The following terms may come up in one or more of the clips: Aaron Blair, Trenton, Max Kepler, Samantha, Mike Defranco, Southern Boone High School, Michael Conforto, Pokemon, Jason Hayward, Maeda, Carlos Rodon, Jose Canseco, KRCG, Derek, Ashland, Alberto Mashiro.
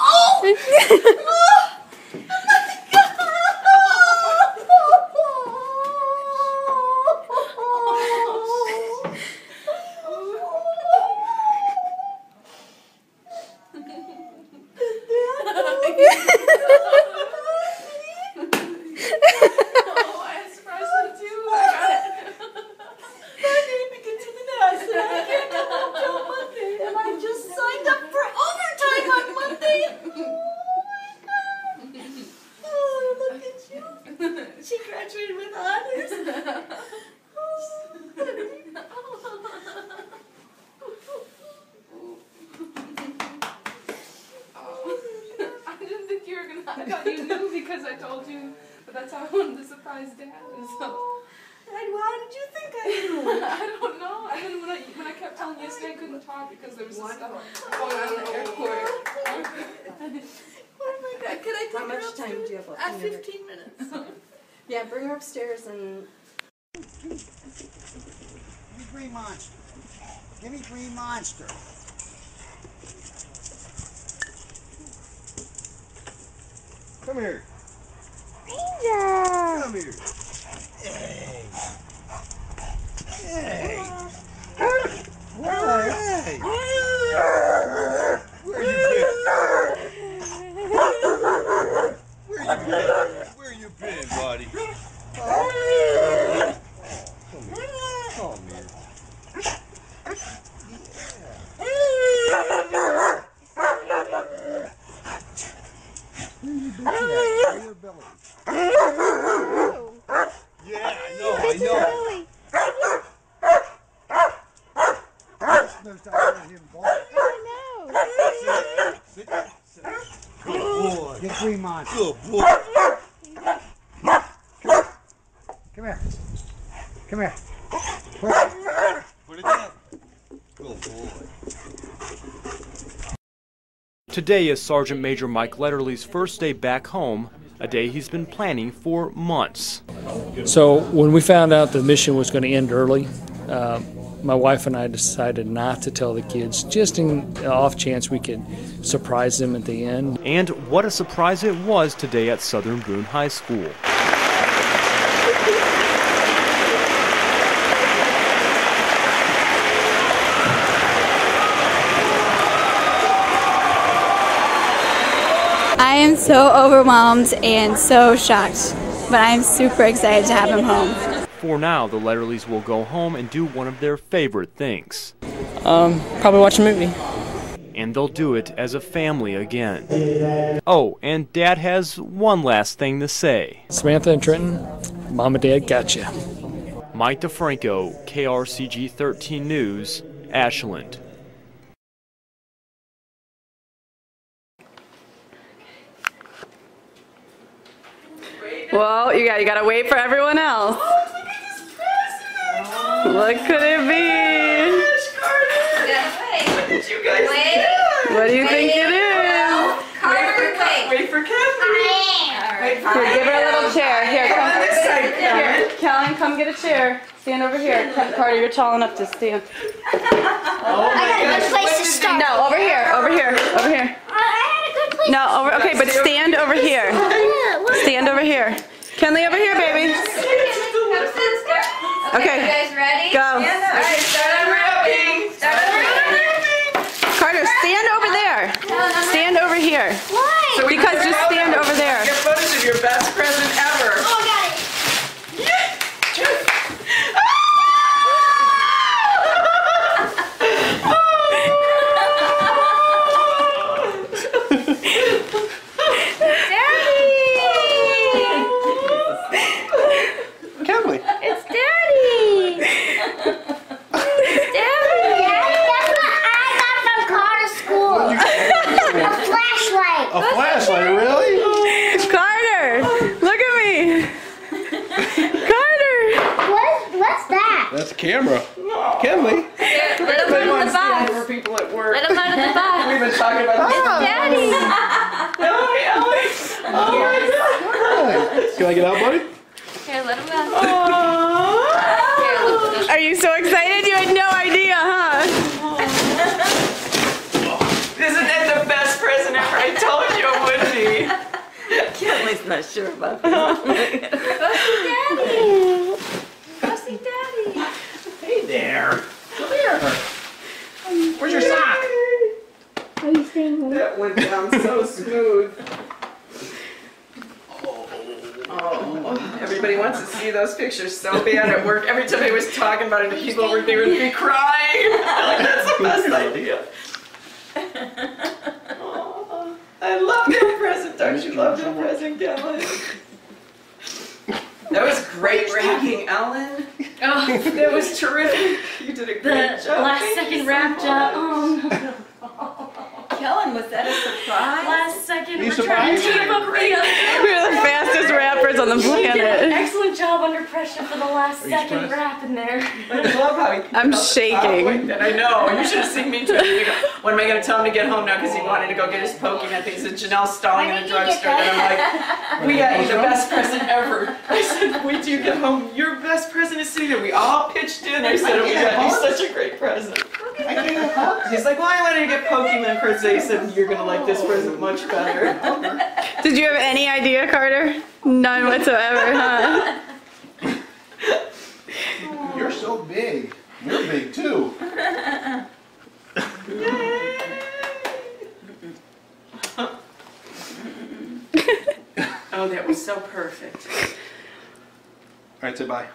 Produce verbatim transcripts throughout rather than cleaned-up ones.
Oh! Oh! Oh my God! I thought you knew because I told you, but that's how I wanted to surprise Dad. And so, and why did you think I knew? I don't know. And then when I when I kept telling you yesterday, I couldn't talk because there was this stuff going on in the airport. Oh my God! Can I take how much time do you have left? At fifteen minutes. Yeah, bring her upstairs and. Give me three monsters. Give me three monsters. Come here. Ranger! Come here. Hey. Hey. Where? Hey. Where you been? Where you been? Where you been, buddy? Oh. Come here. Come here. Good boy. Come here. Come here. Put it down. Good boy. Today is Sergeant Major Mike Letterly's first day back home, a day he's been planning for months. So when we found out the mission was going to end early, uh, my wife and I decided not to tell the kids, just in the off chance we could surprise them at the end. And what a surprise it was today at Southern Boone High School. I am so overwhelmed and so shocked, but I'm super excited to have him home. For now, the Letterlys will go home and do one of their favorite things. Um, probably watch a movie. And they'll do it as a family again. Oh, and Dad has one last thing to say. Samantha and Trenton, Mom and Dad gotcha. Mike Defranco, K R C G thirteen News, Ashland. Well, you got you got to wait for everyone else. What could it be? What did you guys do? What do you think it is? Carter, wait. Wait for Kathy. Here, give her a little chair. Here, come this side. Here, Kellen, come get a chair. Stand over here. Carter, you're tall enough to stand. Oh, I got a good place to start. No, over here, over here, over here. I had a good place. No, over. Okay, but stand over here. Stand over here. Kenley, over here, baby. Okay, you guys ready? Go. All right, start unwrapping. Start unwrapping. Carter, stand over there. Stand over here. Why? So because just stand over there. Get photos of your best present ever. Oh, got it. Kelly. It's Dad. A flashlight, really? Carter, look at me. Carter. What? What's that? That's a camera. Oh. Kenley. Let, let him out of the box. Over people at work. Let him out of the box. We've been talking about this. Oh. Daddy. Oh, oh my God. Can I get out, buddy? Here, let him out. Oh. Here, are you so excited? You had no idea, huh? Oh. Isn't that the best present? not sure about that. Go see Daddy. Go see Daddy. Hey there. Come here. Where's your sock? Are you saying that went down so smooth? Oh, everybody wants to see those pictures so bad at work. Every time I was talking about it, people were they would be crying. Like, that's the best idea. Oh, I love your present. Don't you love your present, Ellen? That was great wrapping, Ellen. Oh, that was terrific. You did a great the job. Last Thank second so wrap job. Oh no. Kellen, was that a surprise? Last second, we're trying to keep up the other. We were the fastest rappers on the planet. She did an excellent job under pressure for the last second rap in there. I love how he I'm shaking. I know. You should have seen me too. When am I going to tell him to get home now because he wanted to go get his Pokemon things? And Janelle's stalling in the drugstore. And I'm like, we got you the best present ever. I said, wait till you get home. Your best present is sitting there. We all pitched in. I said, oh, we got you such a great present. I can't help. He's like, well, I wanted to get Pokemon for they said you're gonna like this present much better. Did you have any idea, Carter? None whatsoever, huh? You're so big. You're big too. Yay! Oh, that was so perfect. All right, say bye.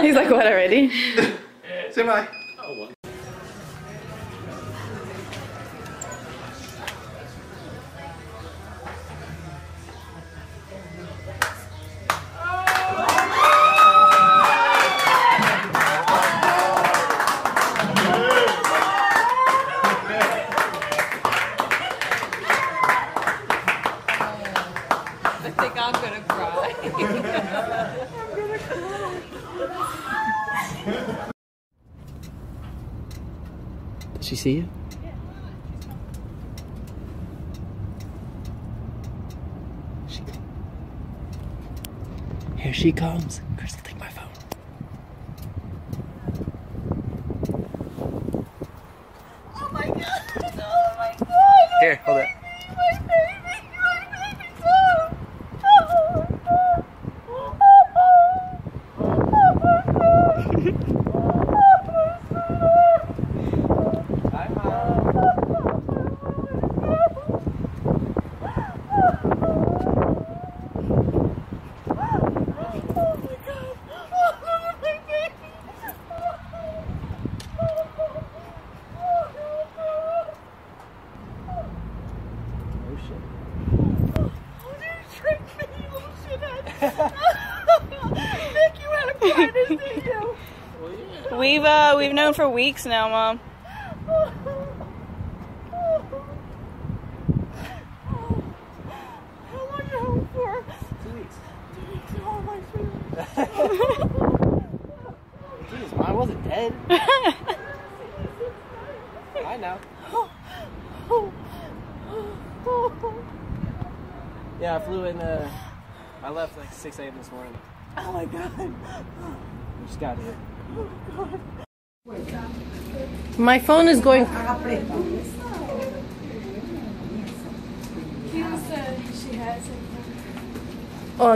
He's like, what already? Say bye. Oh, well. Did she see you? She... Here she comes. Crystal, take my phone. Oh my God! Oh my God! Here, hold it. We've uh, we've known for weeks now, Mom. How long you home for? Two weeks. Two weeks. Oh my goodness. Jeez, Mom wasn't dead. I know. Yeah, I flew in. Uh, I left like six A M this morning. Oh my God. We just got here. My phone is going. Oh,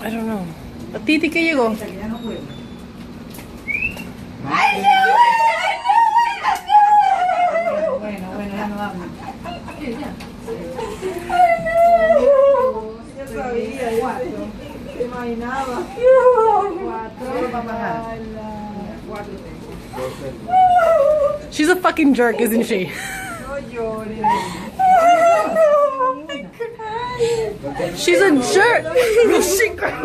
I don't know. ¿A Titi que llegó? She's a fucking jerk, isn't she? She's a jerk. She cried.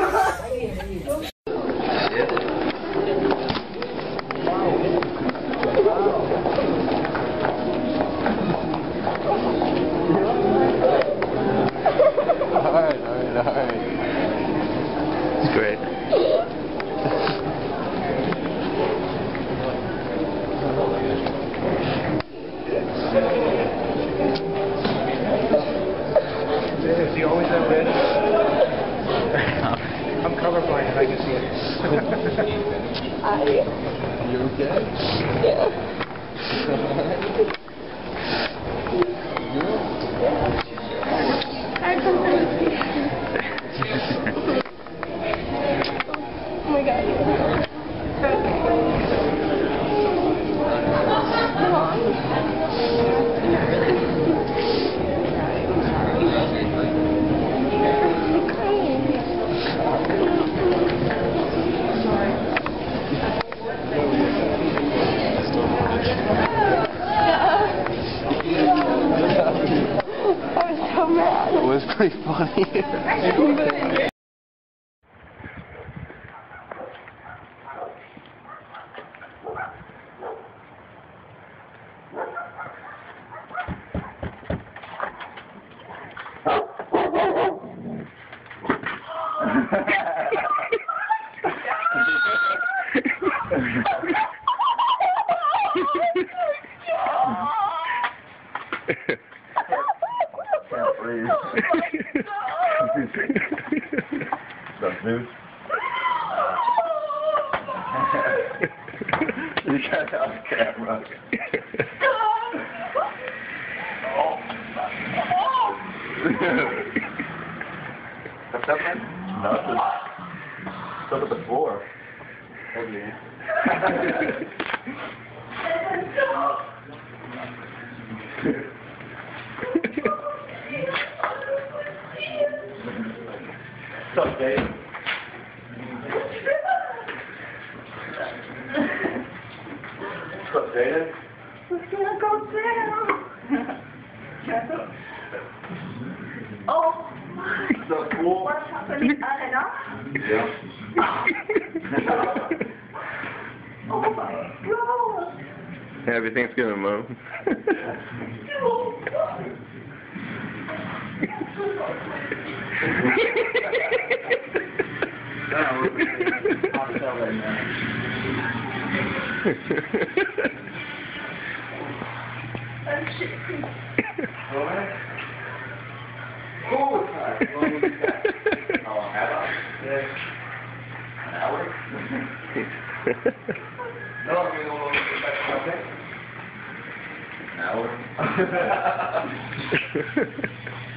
pretty funny. Dude. You got it on camera. What's up, man? Nothing. Look at the floor. Oh, yeah. What's up, Dave? What's up, Dana? We're gonna go down. Oh, my. So cool. What's happening? On and off? Yeah. Oh, my God. Happy Thanksgiving, Mom. Oh, God. Hour?